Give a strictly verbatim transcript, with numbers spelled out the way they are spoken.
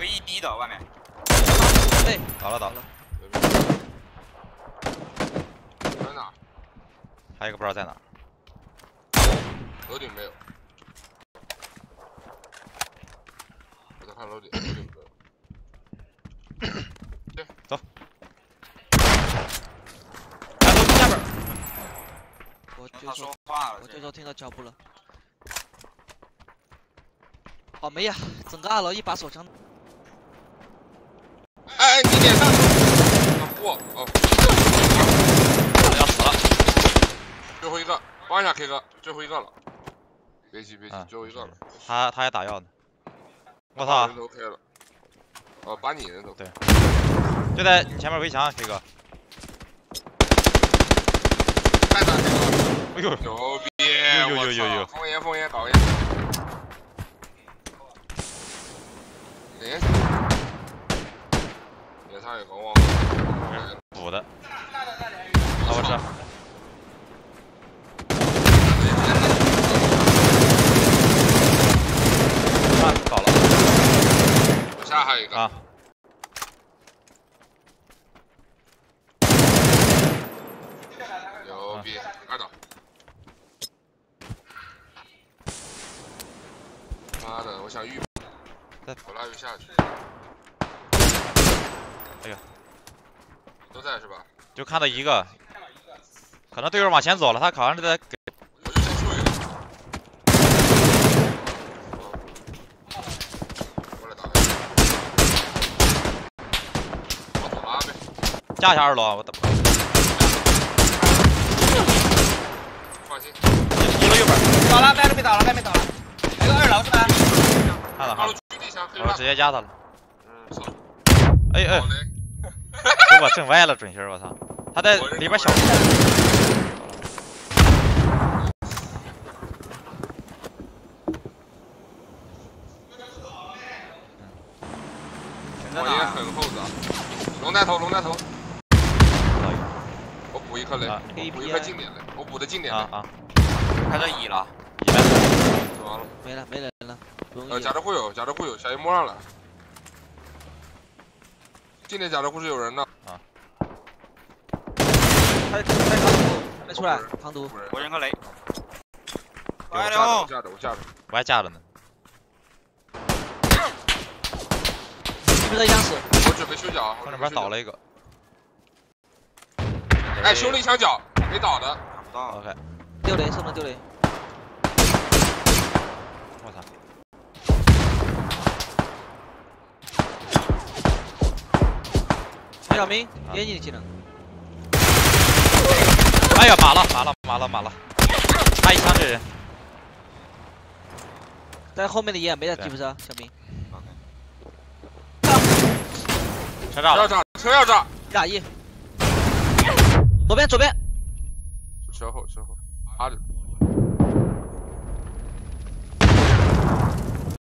个一滴的外面。对，倒了倒了。在哪？还有一个不知道在哪。楼顶没有。我在看楼顶，楼顶没有。对，走。来，楼梯下边。我就说话了，我就说听到脚步了。 好没呀，整个二楼一把手枪。哎哎，你脸上！我哦，我要死了！最后一个，帮一下 K 哥，最后一个了。别急别急，最后一个了。他他还打药呢。我操！人头开了。哦，把你人头。对。就在你前面围墙 ，K 哥。太大 K 哥了！哎呦！牛逼！有有有有！烽烟烽烟搞烟。 连上有个网，补的。啊，我知道。啊，搞了。我下还有一个。啊。牛逼，二档。妈的，我想预。 我拉鱼下去。哎呀，都在是吧？就看到一个，可能队友往前走了，他好像是在给。我就先出一个。过来打一个。我爬呗。架一下二楼，我等。放心。一个右边。倒了，外面被倒了，外面倒了。一个二楼是吧？看了看了。 我直接压他了。嗯，操！哎哎，给我震歪了，准心儿，我操！他在里边小。我也很厚的。龙带头，龙带头。我补一颗雷，我补一颗近点雷，我补的近点雷。啊啊！开到乙了，乙了，死亡了，没了，没人了。 呃，假的护友，假的护友，小姨摸上来。今天假的护士有人呢。啊。快快扛毒，快出来扛毒！我扔个雷。我架着，我架着，我还架着呢。被他压死。我准备修脚。我这边倒了一个。哎，修了一枪脚，没倒的。打不到。OK。丢雷，上面丢雷。 小明，给你的技能。哎呀，马了，马了，马了，马了！他一枪这人，在后面的野没在地不上，小明。车炸了！车炸！车要炸！一打一。左边，左边。车后，车后，趴着。